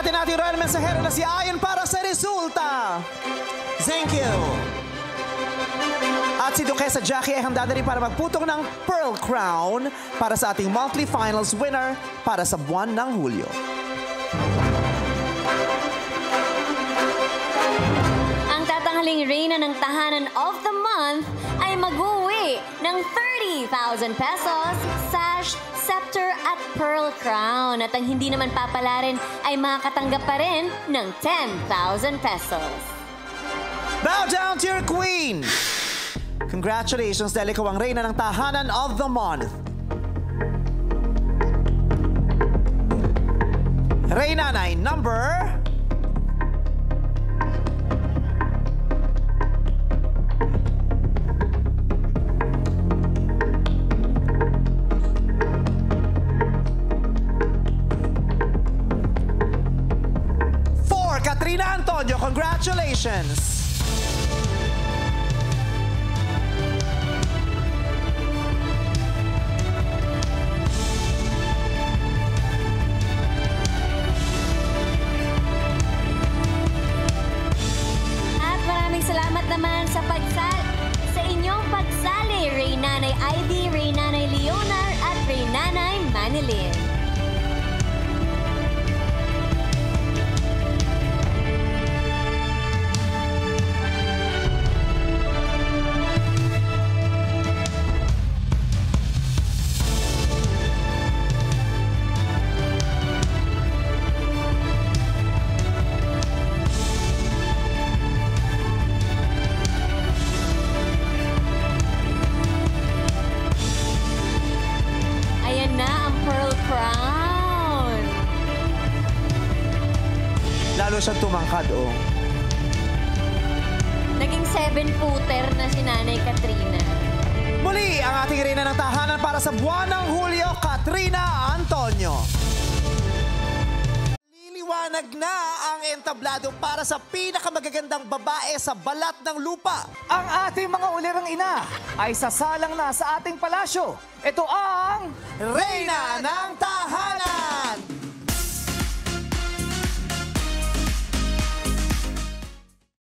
natin ating royal mensahero na si Ayen para sa resulta. Thank you. At si Duque sa Jackie ay handa na rin para magputong ng Pearl Crown para sa ating monthly finals winner para sa buwan ng Hulyo. Ang tatangaling Reina ng Tahanan of the Month ay mag-uwi ng 30,000 pesos, sash, scepter at Pearl Crown. At ang hindi naman papala rin ay makakatanggap pa rin ng 10,000 pesos. Bow down to your queen! Congratulations, Deliko ang Reina ng Tahanan of the Month. ReiNanay number... 4, Katrina Antonio, congratulations! Salamat naman sa inyong pagsali, ReiNanay Ivy, ReiNanay Leonar at ReiNanay Manilin. Siya tumangkad, oh. Naging 7-footer na si Nanay Katrina. Muli ang ating Reina ng Tahanan para sa buwan ng Hulyo, Katrina Antonio. Liliwanag na ang entablado para sa pinakamagagandang babae sa balat ng lupa. Ang ating mga ulirang ina ay sasalang na sa ating palasyo. Ito ang Reina ng Tahanan.